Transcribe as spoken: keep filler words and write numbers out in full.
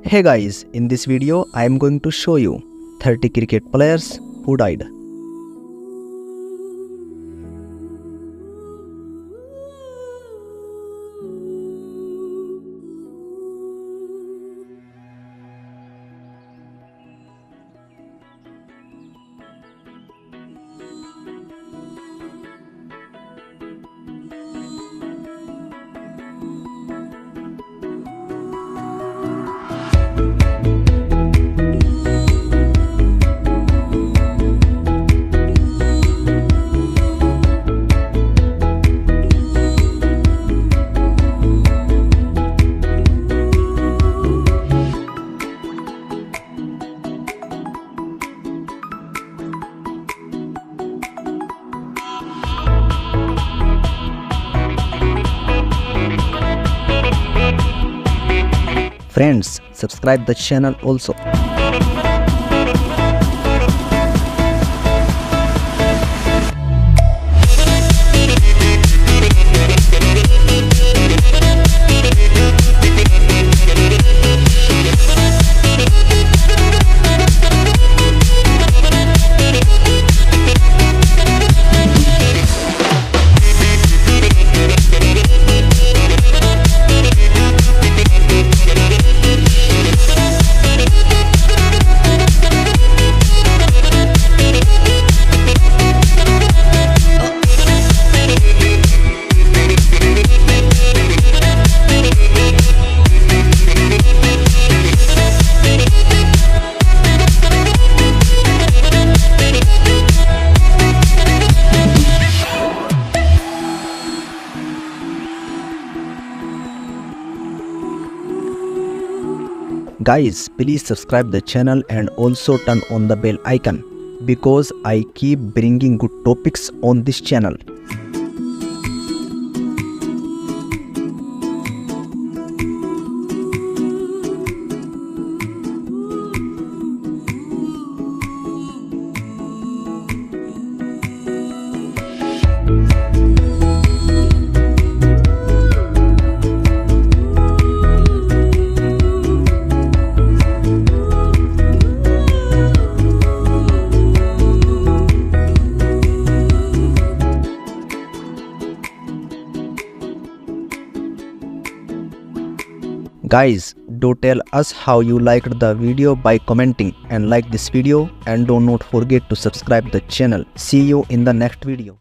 Hey guys, in this video I am going to show you thirty cricket players who died. Friends, subscribe the channel also. Guys, please subscribe the channel and also turn on the bell icon because I keep bringing good topics on this channel. Guys, do tell us how you liked the video by commenting and like this video, and do not forget to subscribe the channel. See you in the next video.